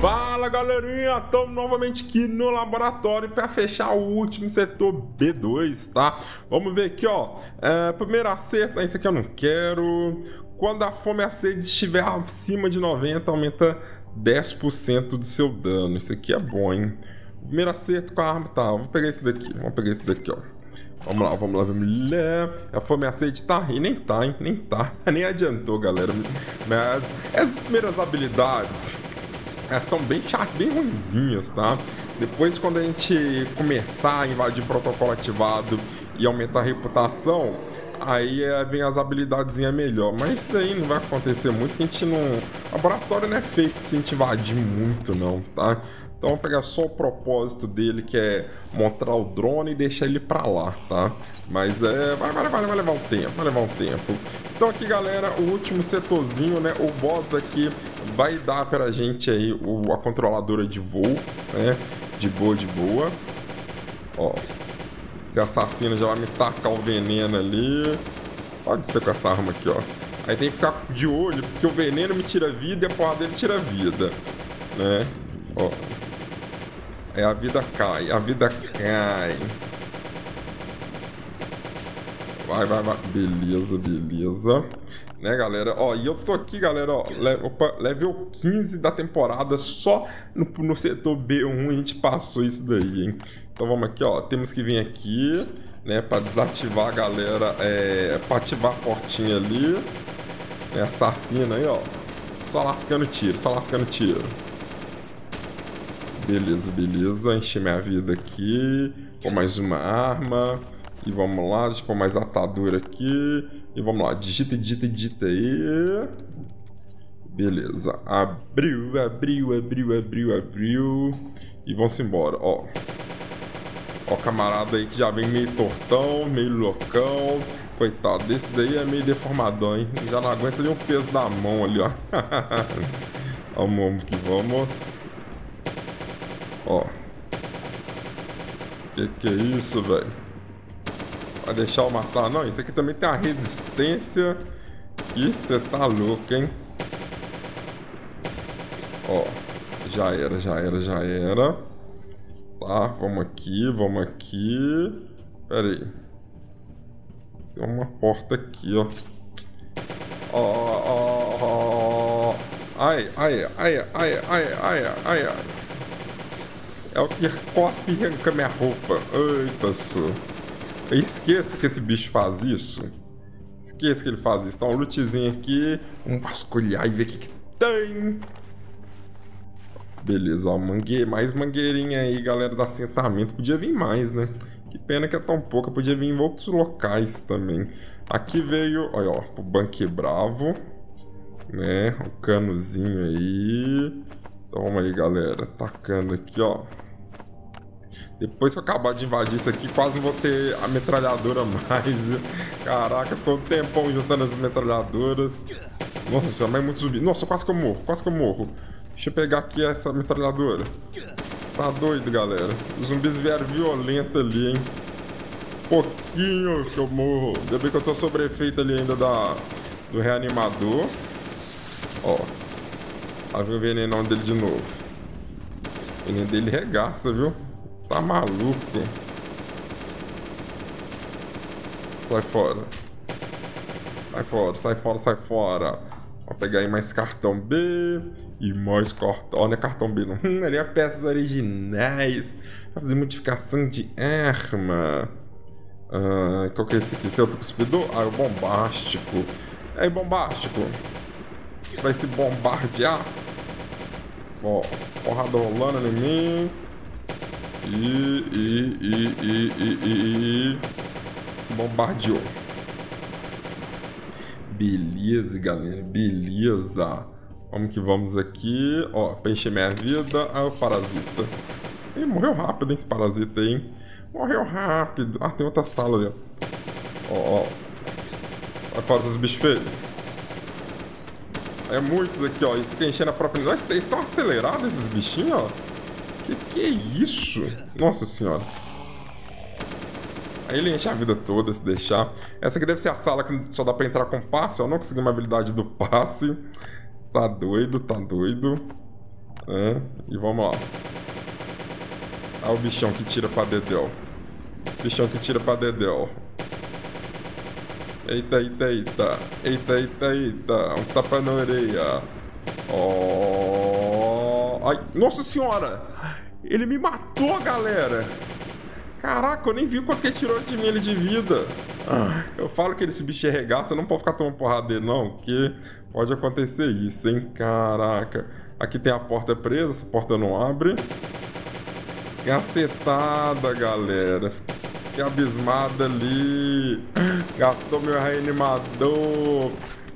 Fala galerinha, estamos novamente aqui no laboratório para fechar o último setor B2, tá? Vamos ver aqui, ó, primeiro acerto, isso aqui eu não quero. Quando a fome e a sede estiver acima de 90, aumenta 10% do seu dano, isso aqui é bom, hein? Primeiro acerto com a arma, tá, vou pegar esse daqui, ó. Vamos lá. A fome e a sede tá? E nem tá, hein? Nem tá. Nem adiantou, galera. Mas essas primeiras habilidades são bem chatas, bem ruinzinhas, tá? Depois, quando a gente começar a invadir protocolo ativado e aumentar a reputação, aí vem as habilidadezinhas melhor. Mas isso daí não vai acontecer muito, que a gente não... O laboratório não é feito pra gente invadir muito, não, tá? Então vamos pegar só o propósito dele, que é montar o drone e deixar ele pra lá, tá? Mas vai levar um tempo, Então aqui, galera, o último setorzinho, né? O boss daqui vai dar pra gente aí a controladora de voo, né? De boa. Ó, esse assassino já vai me tacar o veneno ali. Pode ser com essa arma aqui, ó. Aí tem que ficar de olho, porque o veneno me tira vida e a porrada dele tira vida, né? Ó. É, a vida cai. Vai. Beleza. Né, galera? Ó, e eu tô aqui, galera, ó. Level 15 da temporada, só no setor B1 a gente passou isso daí, hein? Então vamos aqui, ó. Temos que vir aqui, né, pra desativar a galera, pra ativar a portinha ali. É, assassina aí, ó. Só lascando tiro. Beleza. Enchi minha vida aqui. Pô, mais uma arma. E vamos lá. Deixa eu pôr mais atadura aqui. E vamos lá. Digita aí. Beleza. Abriu. E vamos embora, ó. Ó, camarada aí que já vem meio tortão, meio loucão. Coitado, desse daí é meio deformadão, hein? Já não aguenta nem o peso da mão ali, ó. Vamos que vamos. Ó, que é isso, velho? Vai deixar eu matar? Não, isso aqui também tem uma resistência. Ih, você tá louco, hein? Ó, já era. Tá, vamos aqui. Pera aí. Tem uma porta aqui, ó. Ó. Ai. É o que cospe e arranca minha roupa. Eita, só. Eu esqueço que esse bicho faz isso. Então, um lootzinho aqui. Vamos vasculhar e ver o que tem. Beleza, ó. Mais mangueirinha aí, galera, do assentamento. Podia vir mais, né? Que pena que é tão pouca. Podia vir em outros locais também. Aqui veio, olha, ó, o Banque Bravo. Né? O canozinho aí. Então vamos aí, galera. Tacando aqui, ó. Depois que eu acabar de invadir isso aqui, quase não vou ter a metralhadora mais, viu? Caraca, ficou um tempão juntando as metralhadoras. Nossa senhora, mas é muito zumbi. Nossa, quase que eu morro. Deixa eu pegar aqui essa metralhadora. Tá doido, galera. Os zumbis vieram violentos ali, hein? Pouquinho que eu morro. Ainda bem que eu tô sobre efeito ali ainda do reanimador. Ó. Lá vem o venenão dele de novo. O veneno dele regaça, viu? Tá maluco. Sai fora. Vou pegar aí mais cartão B. E mais cartão. Olha, cartão B não. Ali é peças originais. Vai fazer modificação de arma. Qual que é esse aqui? Esse é outro cuspidor? Ah, é o bombástico. É bombástico. Vai se bombardear. Ó, porrada rolando em mim. E se bombardeou. Beleza, galera. Beleza. Vamos que vamos aqui. Ó, pra encher minha vida. Ah, o parasita. Ele morreu rápido, hein, esse parasita aí, hein? Morreu rápido. Ah, tem outra sala ali, ó. Vai fora esses bichos feios. É muitos aqui, ó. Isso fica enchendo a própria... Nossa, eles estão acelerados, esses bichinhos, ó. Que é isso? Nossa senhora. Aí ele enche a vida toda, se deixar. Essa aqui deve ser a sala que só dá pra entrar com passe. Eu não consegui uma habilidade do passe. Tá doido. né? E vamos lá. Ah, o bichão que tira pra dedéu. Bichão que tira pra dedéu. Eita, eita, eita. Eita, eita, eita. Um tapa na orelha. Oh. Ai, nossa senhora! Ele me matou, galera! Caraca, eu nem vi o quanto que ele tirou de mim ele de vida. Eu falo que esse bicho é regaça, não pode ficar tomando porrada dele, não, porque pode acontecer isso, hein? Caraca. Aqui tem a porta presa, essa porta não abre. Gacetada, galera. Fiquei abismada ali. Gastou meu reanimador.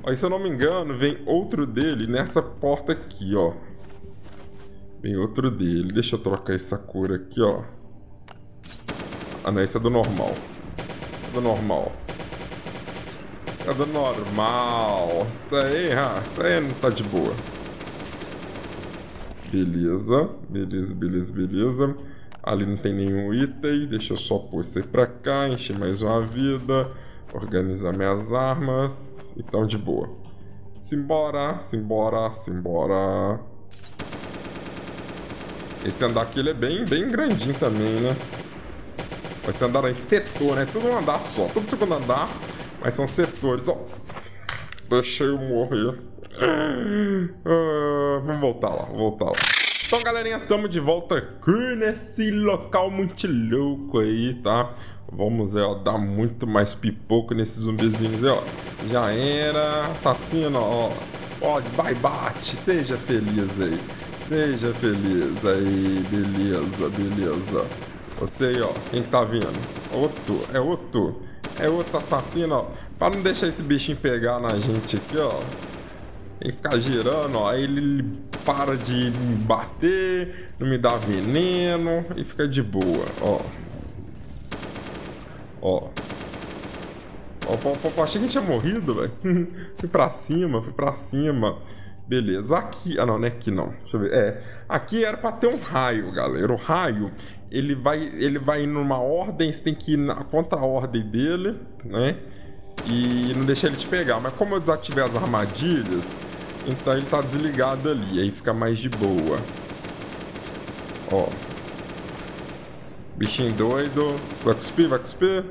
Aí, se eu não me engano, vem outro dele nessa porta aqui, ó. Vem outro dele. Deixa eu trocar essa cor aqui, ó. Ah, não, isso é do normal. É do normal. É do normal. Isso aí não tá de boa. Beleza. Beleza, beleza, beleza. Ali não tem nenhum item. Deixa eu só pôr isso aí pra cá. Encher mais uma vida. Organizar minhas armas. Então, de boa. Simbora, simbora, simbora. Esse andar aqui ele é bem grandinho também, né? Vai ser andar em setor, né? Tudo um andar só. Todo segundo andar, mas são setores. Ó. Deixa eu morrer. Vamos voltar lá, Então, galerinha, tamo de volta aqui nesse local muito louco aí, tá? Vamos ó, dar muito mais pipoco nesses zumbizinhos aí, ó. Já era. Assassino, ó. Ó, vai, bate. Seja feliz aí. Seja feliz aí. Beleza, beleza. Você aí, ó, quem tá vindo? Outro, é outro assassino, ó. Pra não deixar esse bichinho pegar na gente aqui, ó. Tem que ficar girando, ó. Aí ele para de me bater, não me dá veneno e fica de boa, ó. Ó. Ó, achei que tinha morrido, velho. Fui pra cima. Beleza, aqui... Ah, não é aqui, não. Deixa eu ver. É, aqui era pra ter um raio, galera. O raio, ele vai numa ordem, você tem que ir na contra-ordem dele, né? E não deixar ele te pegar. Mas como eu desativei as armadilhas, então ele tá desligado ali. Aí fica mais de boa. Ó. Bichinho doido. Você vai cuspir?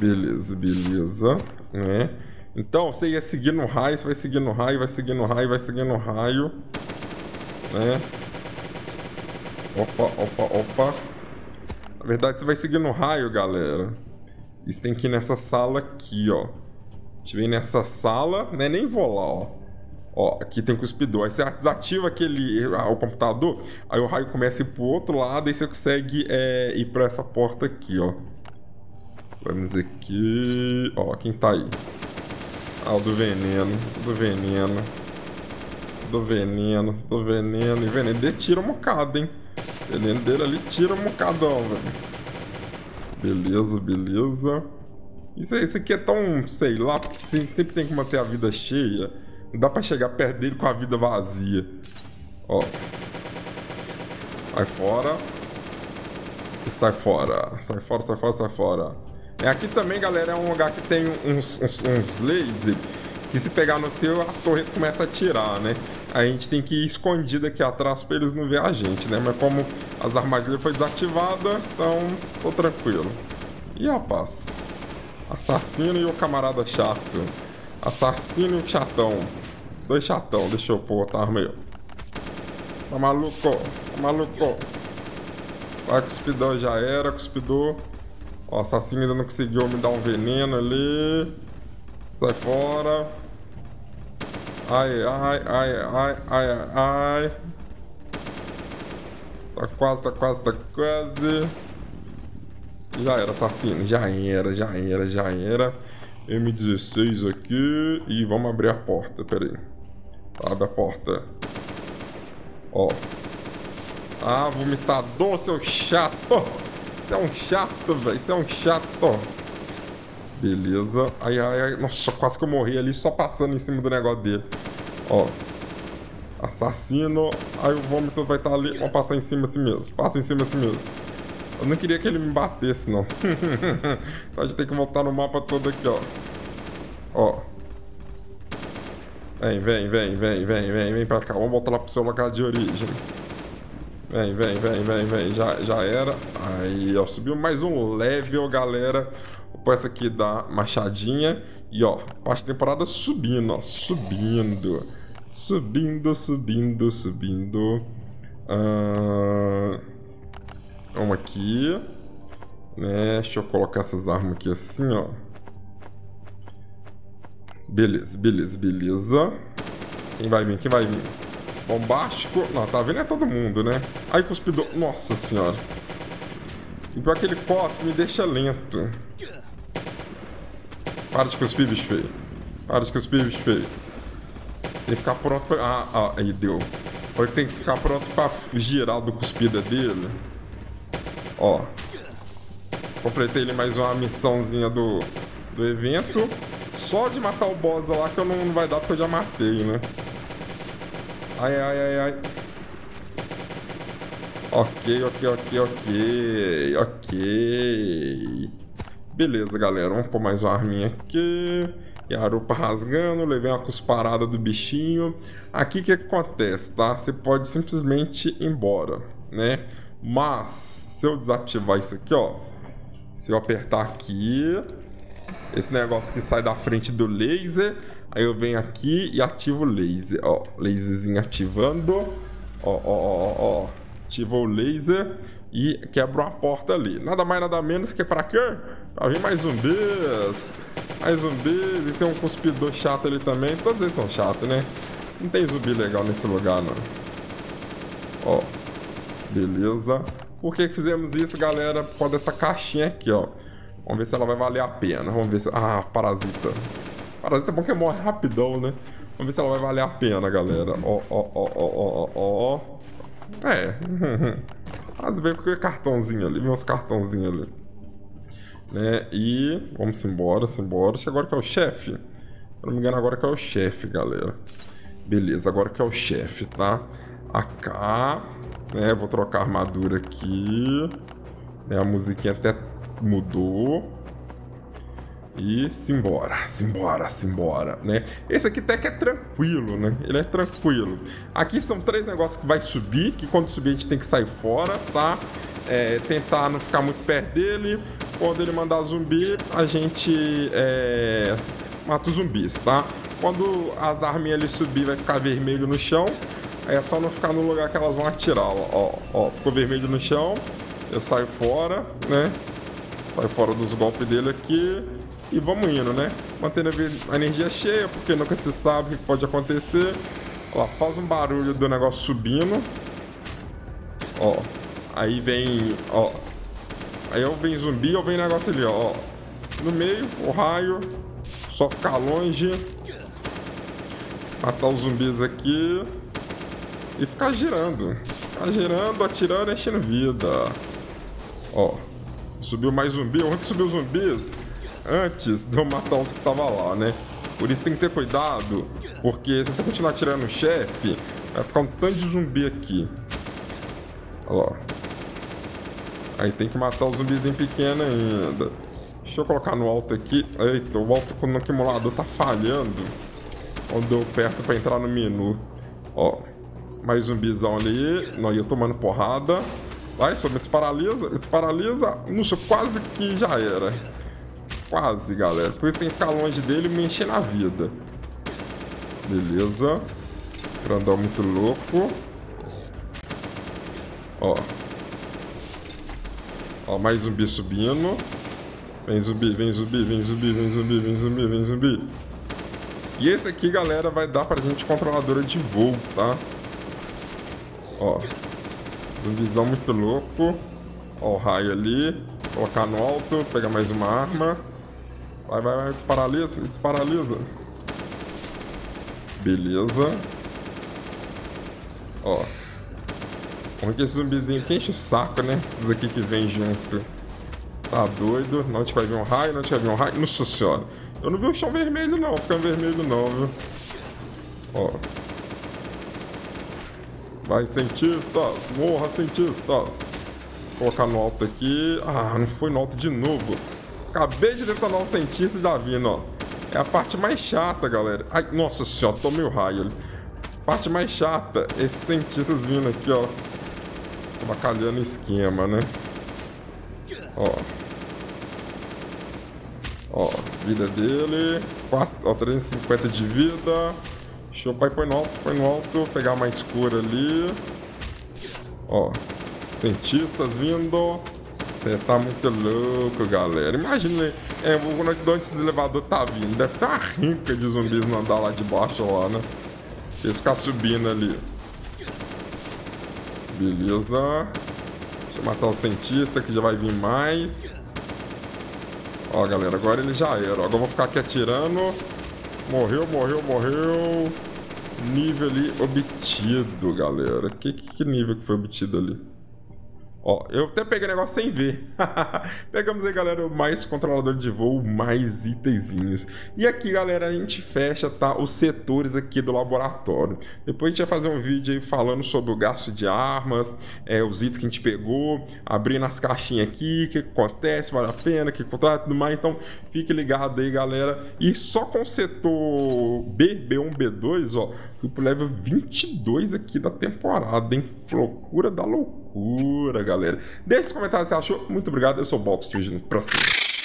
Beleza, beleza. Né? Então, você ia seguindo o raio, você vai seguindo o raio, vai seguindo o raio. Né? Opa. Na verdade, você vai seguindo o raio, galera. Isso tem que ir nessa sala aqui, ó. A gente vem nessa sala, né? Nem vou lá, ó. Ó, aqui tem cuspidor. Aí você desativa aquele, o computador, aí o raio começa a ir pro outro lado, aí você consegue ir pra essa porta aqui, ó. Vamos aqui... Ó, quem tá aí? Ah, o do veneno, do veneno. E veneno dele tira um bocado, hein? Veneno dele ali tira um bocadão, velho. Beleza, beleza. Isso aqui é tão, sei lá, porque sempre tem que manter a vida cheia. Não dá pra chegar perto dele com a vida vazia. Ó. Sai fora. E sai fora. Sai fora. Aqui também, galera, é um lugar que tem uns lasers que se pegar no seu, as torretas começam a atirar, né? Aí a gente tem que ir escondido aqui atrás pra eles não verem a gente, né? Mas como as armadilhas foram desativadas, então tô tranquilo. Ih, rapaz. Assassino e o camarada chato. Assassino e o chatão. Dois chatão. Deixa eu pôr outra arma aí. Tá maluco? Vai, cuspidor, já era, cuspidor. O assassino ainda não conseguiu me dar um veneno ali. Sai fora. Ai. Tá quase. Já era, assassino. Já era. M16 aqui. E vamos abrir a porta, pera aí. Abre a porta. Ó. Ah, vomitador, seu chato. Isso é um chato, velho. Beleza. Ai. Nossa, quase que eu morri ali só passando em cima do negócio dele. Ó. Assassino. Aí o vômito vai estar ali. Vamos passar em cima assim mesmo. Eu não queria que ele me batesse, não. Então a gente tem que voltar no mapa todo aqui, ó. Vem pra cá. Vamos voltar pro seu lugar de origem. Vem. Já era. Aí, ó. Subiu mais um level, galera. Vou essa aqui da machadinha. E, ó. Parte da temporada subindo, ó. Subindo. Vamos aqui. Né? Deixa eu colocar essas armas aqui assim, ó. Beleza. Quem vai vir? Bombástico. Não, tá vendo? É todo mundo, né? Aí, cuspidor. Nossa senhora. E pior que ele cospe, me deixa lento. Para de cuspir, bicho feio. Tem que ficar pronto pra... Ah, aí deu. Agora tem que ficar pronto pra girar do cuspida dele. Ó. Completei ele mais uma missãozinha do evento. Só de matar o boss lá que eu não vai dar porque eu já matei, né? Ai. Ok. Beleza, galera. Vamos pôr mais uma arminha aqui. E a arupa rasgando. Levei uma cusparada do bichinho. Aqui o que acontece, tá? Você pode simplesmente ir embora, né? Mas, se eu desativar isso aqui, ó. Se eu apertar aqui... Esse negócio que sai da frente do laser. Aí eu venho aqui e ativo o laser. Ó, laserzinho ativando. Ó. Ativa o laser e quebra uma porta ali. Nada mais, nada menos que pra quê? Pra vir mais um deles. E tem um cuspidor chato ali também. Todos eles são chatos, né? Não tem zumbi legal nesse lugar, não. Ó. Beleza. Por que fizemos isso, galera? Por causa dessa caixinha aqui, ó. Vamos ver se ela vai valer a pena. Vamos ver se... Ah, parasita. Parasita é bom que morre rapidão, né? Vamos ver se ela vai valer a pena, galera. Ó. É. Às vezes porque cartãozinho ali. Vem uns cartãozinhos ali. Né? E... Vamos embora. Acho que agora que é o chefe. Se não me engano, agora que é o chefe, galera. Beleza, agora que é o chefe, tá? AK. Né? Vou trocar a armadura aqui. Né? A musiquinha até... mudou. E simbora, né? Esse aqui até que é tranquilo, né? Ele é tranquilo. Aqui são três negócios que vai subir, que quando subir a gente tem que sair fora, tá? É, tentar não ficar muito perto dele. Quando ele mandar zumbi, a gente mata os zumbis, tá? Quando as arminhas ali subir, vai ficar vermelho no chão. É só não ficar no lugar que elas vão atirar, ó. Ficou vermelho no chão. Eu saio fora, né? Sai fora dos golpes dele aqui. E vamos indo, né? Mantendo a energia cheia, porque nunca se sabe o que pode acontecer. Ó, faz um barulho do negócio subindo. Ó. Aí vem... Ó. Aí eu venho zumbi, eu venho negócio ali, ó. No meio, o raio. Só ficar longe. Matar os zumbis aqui. E ficar girando. Atirando, enchendo vida. Ó. Subiu mais zumbi. Onde subiu os zumbis? Antes de eu matar os que estavam lá, né? Por isso tem que ter cuidado. Porque se você continuar atirando no chefe, vai ficar um tanto de zumbi aqui. Olha lá. Aí tem que matar os zumbis em pequeno ainda. Deixa eu colocar no alto aqui. Eita, o alto com o acumulador tá falhando. Quando eu aperto pra entrar no menu. Ó. Mais zumbizão ali. Não, eu tomando porrada. Vai, só me desparalisa. Nossa, quase que já era. Quase, galera. Por isso tem que ficar longe dele e me encher na vida. Beleza. Grandão muito louco. Ó. Ó, mais zumbi subindo. Vem zumbi. E esse aqui, galera, vai dar pra gente controladora de voo, tá? Ó. Zumbizão muito louco. Ó o raio ali. Colocar no alto. Pegar mais uma arma. Vai. Me desparalisa. Beleza. Ó. Como que esse zumbizinho aqui enche o saco, né? Esses aqui que vem junto. Tá doido. Não te vai vir um raio. Nossa senhora. Eu não vi o chão vermelho, não. Ficando vermelho, não, viu? Ó. Vai, cientistas! Morra, cientistas! Vou colocar no alto aqui. Ah, não foi no alto de novo. Acabei de detonar o cientista e já vindo, ó. É a parte mais chata, galera. Ai, nossa senhora, tomei o raio ali. Parte mais chata, esses cientistas vindo aqui, ó, bacalhando o esquema, né? Ó. Ó, vida dele. Quase, ó, 350 de vida. Deixa o pai põe no alto, pegar mais cura ali. Ó, cientistas vindo. Você tá muito louco, galera. Imagina, de onde esse elevador tá vindo. Deve ter uma rinca de zumbis no andar lá de baixo, lá, né? Eles ficam subindo ali. Beleza. Deixa eu matar o cientista, que já vai vir mais. Ó, galera, agora ele já era. Agora eu vou ficar aqui atirando. Morreu, morreu, morreu. Nível ali obtido, galera. Que nível que foi obtido ali? Ó, eu até peguei o negócio sem ver. Pegamos aí, galera, mais controlador de voo, mais itenzinhos. E aqui, galera, a gente fecha, tá, os setores aqui do laboratório. Depois a gente vai fazer um vídeo aí falando sobre o gasto de armas, os itens que a gente pegou, abrindo as caixinhas aqui, o que acontece, vale a pena, o que acontece, tudo mais. Então, fique ligado aí, galera. E só com o setor B, B1, B2, ó, fui pro level 22 aqui da temporada, hein? Loucura da loucura, galera. Deixa os comentários se achou. Muito obrigado. Eu sou o Balto, te vejo no próximo.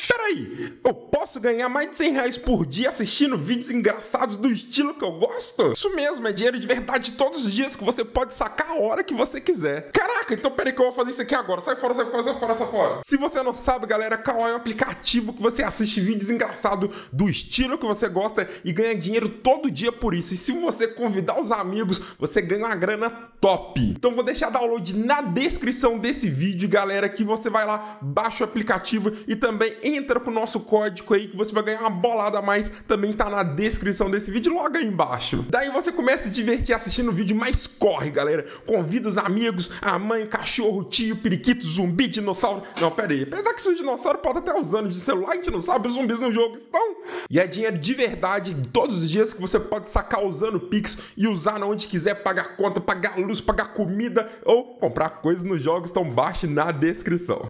Peraí, eu posso ganhar mais de 100 reais por dia assistindo vídeos engraçados do estilo que eu gosto? Isso mesmo, é dinheiro de verdade todos os dias que você pode sacar a hora que você quiser. Caraca, então peraí que eu vou fazer isso aqui agora. Sai fora, sai fora, sai fora, sai fora. Se você não sabe, galera, KWAI é um aplicativo que você assiste vídeos engraçados do estilo que você gosta e ganha dinheiro todo dia por isso. E se você convidar os amigos, você ganha uma grana top. Então vou deixar download na descrição desse vídeo, galera, que você vai lá, baixa o aplicativo e também entra com o nosso código aí que você vai ganhar uma bolada a mais, também tá na descrição desse vídeo logo aí embaixo. Daí você começa a se divertir assistindo o vídeo, mas corre, galera. Convida os amigos, a mãe, cachorro, tio, periquito, zumbi, dinossauro. Não, pera aí. Apesar que se o dinossauro pode até usar de celular, a gente não sabe, os zumbis no jogo estão. E é dinheiro de verdade todos os dias que você pode sacar usando o Pix e usar onde quiser, pagar conta, pagar luz, pagar comida ou comprar coisas nos jogos, então baixe na descrição.